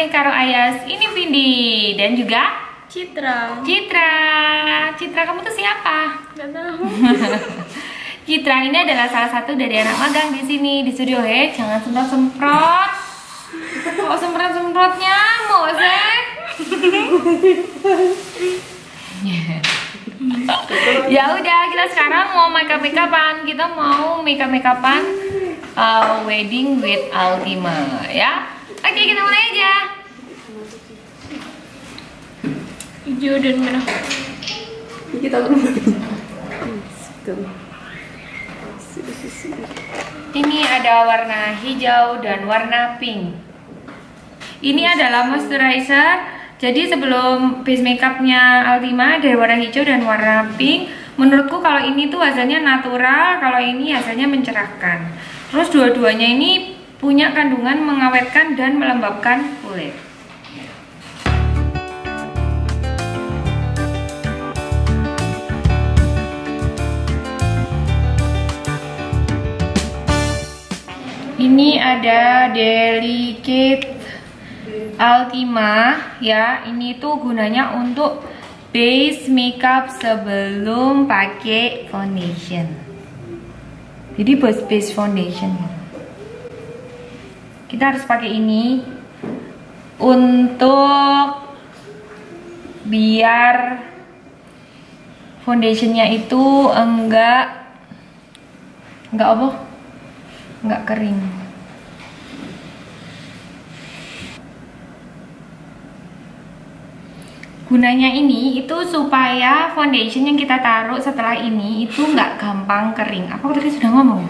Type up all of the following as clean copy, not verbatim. deh karo Ayas. Ini Vindi dan juga Citra. Citra kamu tuh siapa? Gak tahu. Citra ini adalah salah satu dari anak magang di sini di studio. Hei, jangan semprot-semprot. Kok semprot-semprot nyamuk, Zek? Ya udah, kita sekarang mau makeup-makeupan. Kita mau makeup-makeupan wedding with Ultima ya. Oke, kita mulai aja. Hijau dan merah. Kita ini ada warna hijau dan warna pink. Ini adalah moisturizer. Jadi sebelum base makeupnya Ultima dari warna hijau dan warna pink, menurutku kalau ini tuh hasilnya natural, kalau ini hasilnya mencerahkan. Terus dua-duanya ini punya kandungan mengawetkan dan melembabkan kulit. Ini ada Delicate Ultima ya. Ini tuh gunanya untuk base makeup sebelum pakai foundation. Jadi buat base foundation kita harus pakai ini untuk biar foundationnya itu enggak kering. Gunanya ini itu supaya foundation yang kita taruh setelah ini itu nggak gampang kering. Apa tadi sudah ngomong?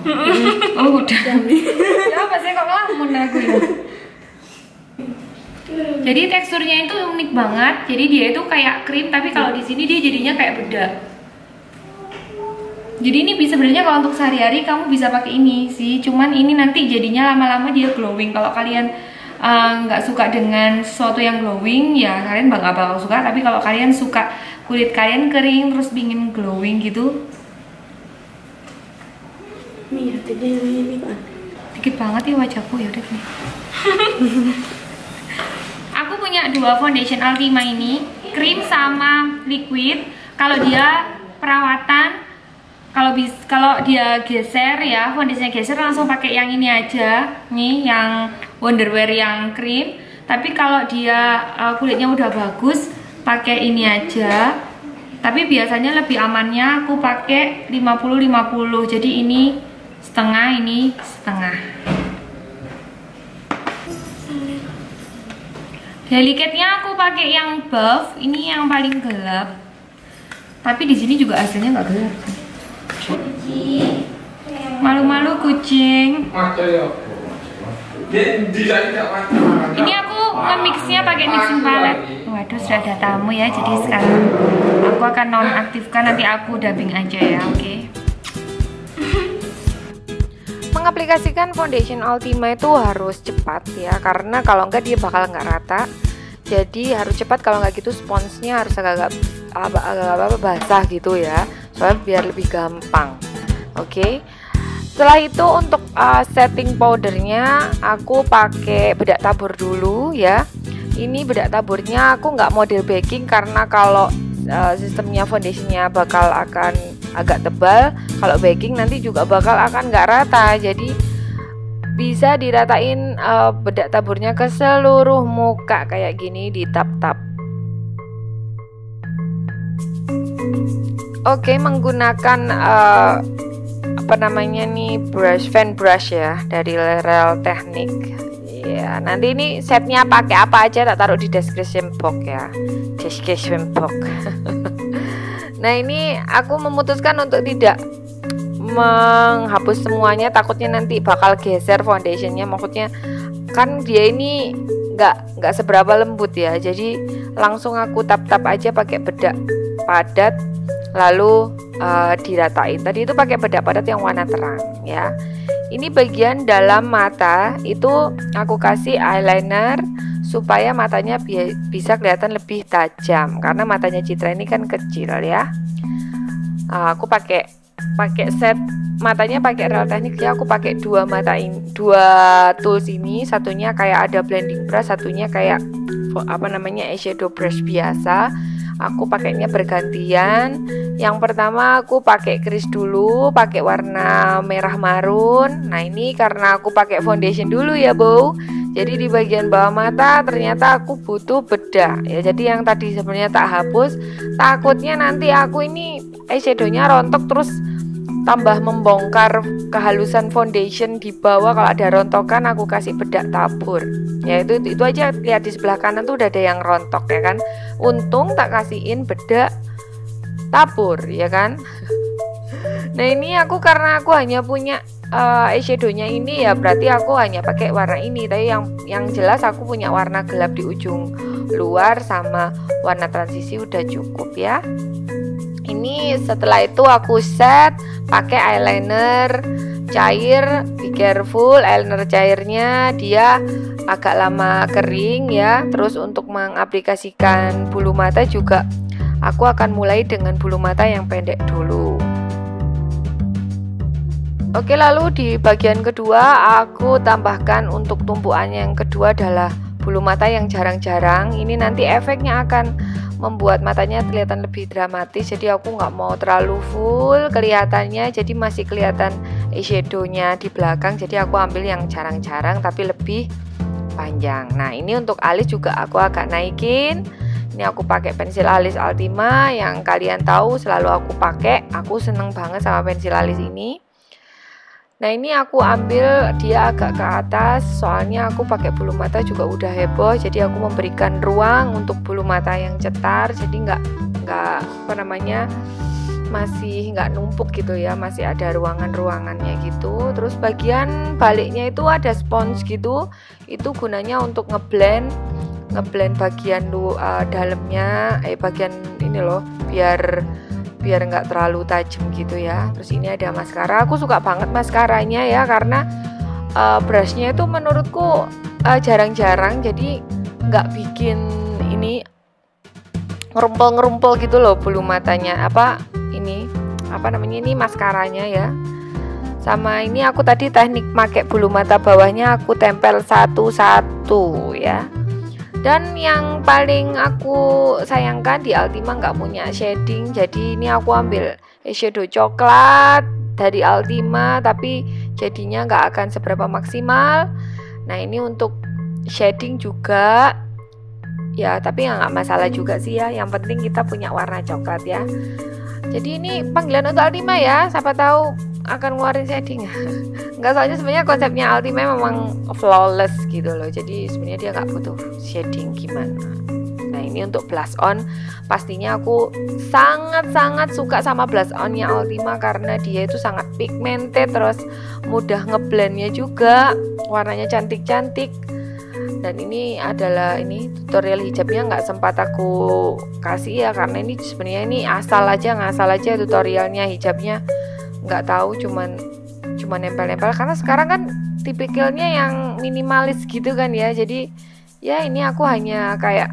Oh udah. Ya pasti kok ngelamun aku ya. Jadi teksturnya itu unik banget. Jadi dia itu kayak krim, tapi kalau di sini dia jadinya kayak bedak. Jadi ini bisa sebenarnya kalau untuk sehari-hari kamu bisa pakai ini sih. Cuman ini nanti jadinya lama-lama dia glowing. Kalau kalian nggak suka dengan sesuatu yang glowing ya kalian bakal suka. Tapi kalau kalian suka kulit kalian kering terus pingin glowing gitu, dikit banget ya wajahku ya udah nih. Aku punya dua foundation Ultima ini, krim sama liquid. Kalau dia perawatan, kalau dia geser ya, foundationnya geser langsung pakai yang ini aja, nih yang Wonderwear yang krim. Tapi kalau dia kulitnya udah bagus, pakai ini aja. Tapi biasanya lebih amannya aku pakai 50-50. Jadi ini setengah, ini setengah. Delicate-nya aku pakai yang buff, ini yang paling gelap. Tapi di sini juga hasilnya nggak gelap. Malu-malu kucing. Ini aku nge-mixnya pakai mixing palette. Waduh, sudah ada tamu ya. Jadi sekarang aku akan nonaktifkan, nanti aku dubbing aja ya. Oke. Mengaplikasikan foundation Ultima itu harus cepat ya, karena kalau enggak dia bakal nggak rata. Jadi harus cepat, kalau nggak gitu sponsnya harus agak basah gitu ya, soalnya biar lebih gampang. Oke. Setelah itu untuk setting powdernya aku pakai bedak tabur dulu ya. Ini bedak taburnya aku nggak model baking karena kalau sistemnya foundationnya bakal akan agak tebal. Kalau baking nanti juga bakal akan nggak rata. Jadi bisa diratain bedak taburnya ke seluruh muka kayak gini di tap-tap. Oke, menggunakan brush, fan brush ya, dari Real Techniques ya. Nanti ini setnya pakai apa aja tak taruh di description box ya, description box. Nah ini aku memutuskan untuk tidak menghapus semuanya, takutnya nanti bakal geser foundationnya. Maksudnya kan dia ini nggak seberapa lembut ya, jadi langsung aku tap-tap aja pakai bedak padat lalu diratain. Tadi itu pakai bedak padat yang warna terang ya. Ini bagian dalam mata itu aku kasih eyeliner supaya matanya bisa kelihatan lebih tajam, karena matanya Citra ini kan kecil ya. Aku pakai set matanya pakai Real Techniques ya, aku pakai dua mata ini, dua tools ini, satunya kayak ada blending brush, satunya kayak apa namanya eyeshadow brush biasa. Aku pakainya bergantian. Yang pertama aku pakai kris dulu, pakai warna merah marun. Nah, ini karena aku pakai foundation dulu ya, Bu. Jadi di bagian bawah mata ternyata aku butuh bedak ya. Jadi yang tadi sebenarnya tak hapus, takutnya nanti aku ini eyeshadownya rontok terus tambah membongkar kehalusan foundation di bawah. Kalau ada rontokan aku kasih bedak tabur ya, itu aja, lihat di sebelah kanan tuh udah ada yang rontok ya kan, untung tak kasihin bedak tabur ya kan. Nah ini aku karena aku hanya punya eyeshadownya ini ya, berarti aku hanya pakai warna ini, tapi yang jelas aku punya warna gelap di ujung luar sama warna transisi udah cukup ya. Ini setelah itu aku set pakai eyeliner cair, be careful eyeliner cairnya dia agak lama kering ya. Terus untuk mengaplikasikan bulu mata juga aku akan mulai dengan bulu mata yang pendek dulu. Oke, lalu di bagian kedua aku tambahkan untuk tumpuan yang kedua adalah bulu mata yang jarang-jarang. Ini nanti efeknya akan membuat matanya kelihatan lebih dramatis, jadi aku nggak mau terlalu full kelihatannya, jadi masih kelihatan eyeshadownya di belakang, jadi aku ambil yang jarang-jarang tapi lebih panjang. Nah ini untuk alis juga aku agak naikin. Ini aku pakai pensil alis Ultima yang kalian tahu selalu aku pakai, aku seneng banget sama pensil alis ini. Nah ini aku ambil dia agak ke atas soalnya aku pakai bulu mata juga udah heboh, jadi aku memberikan ruang untuk bulu mata yang cetar, jadi nggak apa namanya masih nggak numpuk gitu ya, masih ada ruangan-ruangannya gitu. Terus bagian baliknya itu ada sponge gitu, itu gunanya untuk ngeblend bagian dalamnya bagian ini loh, biar nggak terlalu tajam gitu ya. Terus ini ada maskara, aku suka banget maskaranya ya karena brushnya itu menurutku jarang-jarang, jadi nggak bikin ini ngerumpel-ngerumpel gitu loh bulu matanya. Ini maskaranya ya. Sama ini aku tadi teknik pakai bulu mata bawahnya aku tempel satu-satu ya. Dan yang paling aku sayangkan di Ultima nggak punya shading, jadi ini aku ambil eyeshadow coklat dari Ultima tapi jadinya nggak akan seberapa maksimal. Nah ini untuk shading juga ya, tapi nggak masalah juga sih ya, yang penting kita punya warna coklat ya. Jadi ini panggilan untuk Ultima ya, siapa tahu akan ngeluarin shading. Enggak, soalnya sebenarnya konsepnya Ultima memang flawless gitu loh, jadi sebenarnya dia nggak butuh shading gimana. Nah ini untuk blush on, pastinya aku sangat-sangat suka sama blush onnya Ultima karena dia itu sangat pigmented, terus mudah ngeblendnya juga, warnanya cantik-cantik. Dan ini adalah tutorial hijabnya nggak sempat aku kasih ya karena ini sebenarnya ini asal aja tutorialnya hijabnya, nggak tahu cuman nempel-nempel karena sekarang kan tipikalnya yang minimalis gitu kan ya. Jadi ya ini aku hanya kayak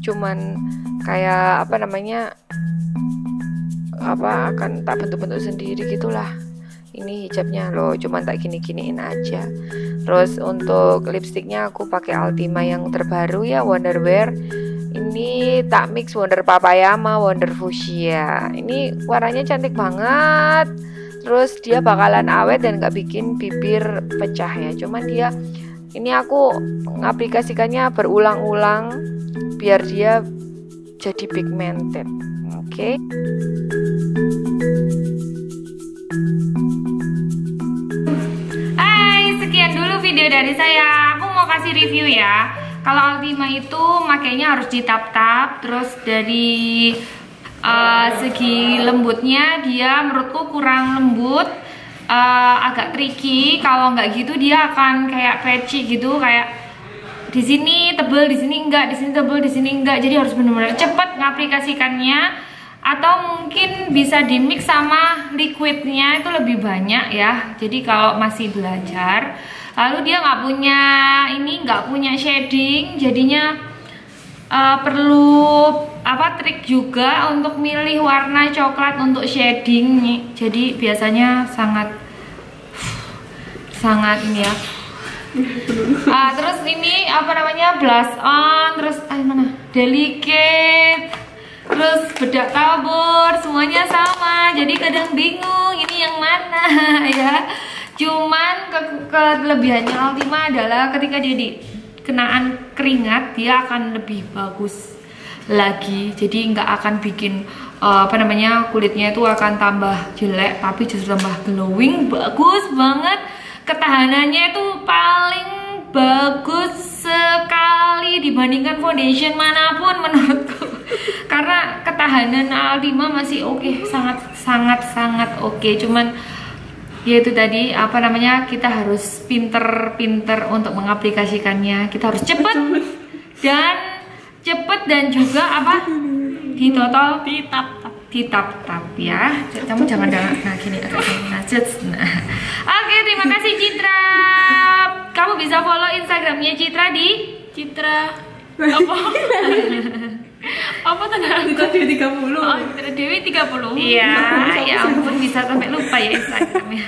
cuman akan tak bentuk-bentuk sendiri gitulah. Ini hijabnya loh, cuman tak gini-giniin aja. Terus untuk lipstiknya aku pakai Ultima yang terbaru ya, Wonderwear. Ini tak mix Wonder Papaya sama Wonder Fuchsia. Ini warnanya cantik banget. Terus dia bakalan awet dan gak bikin bibir pecah ya. Cuman dia ini aku ngaplikasikannya berulang-ulang biar dia jadi pigmented. Oke. Sekian dulu video dari saya. Aku mau kasih review ya. Kalau Ultima itu makainya harus ditap-tap. Terus dari segi lembutnya dia menurutku kurang lembut, agak tricky. Kalau nggak gitu dia akan kayak patchy gitu, kayak di sini tebel, di sini enggak, di sini tebel, di sini enggak. Jadi harus benar-benar cepat ngaplikasikannya. Atau mungkin bisa di mix sama liquidnya itu lebih banyak ya, jadi kalau masih belajar. Lalu dia nggak punya shading, jadinya perlu trik juga untuk milih warna coklat untuk shading nih. Jadi biasanya sangat ini ya. Terus ini apa namanya, blush on, terus mana delicate, terus bedak tabur, semuanya sama. Jadi kadang bingung ini yang mana ya. Cuman kelebihannya Ultima adalah ketika dia dikenaan keringat dia akan lebih bagus lagi, jadi nggak akan bikin apa namanya, kulitnya itu akan tambah jelek, tapi justru tambah glowing, bagus banget. Ketahanannya itu paling bagus sekali dibandingkan foundation manapun menurutku, karena ketahanan Ultima masih oke, sangat oke. Cuman yaitu tadi apa namanya, kita harus pinter-pinter untuk mengaplikasikannya, kita harus cepet dan juga apa, ditotol, ditap-tap ya. Kamu jangan nah gini, nah. Oke, terima kasih Citra. Kamu bisa follow Instagramnya Citra di Citra apa Citra Dewi 30. Oh, Citra Dewi 30. Iya, ya ampun, bisa sampai lupa ya Instagramnya.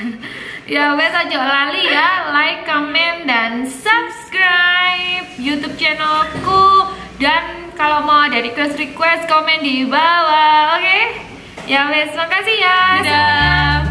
Ya wes aja lali ya, like, comment, dan subscribe YouTube channelku. Dan kalau mau ada request komen di bawah, oke? Ya wes, makasih ya. Dadah.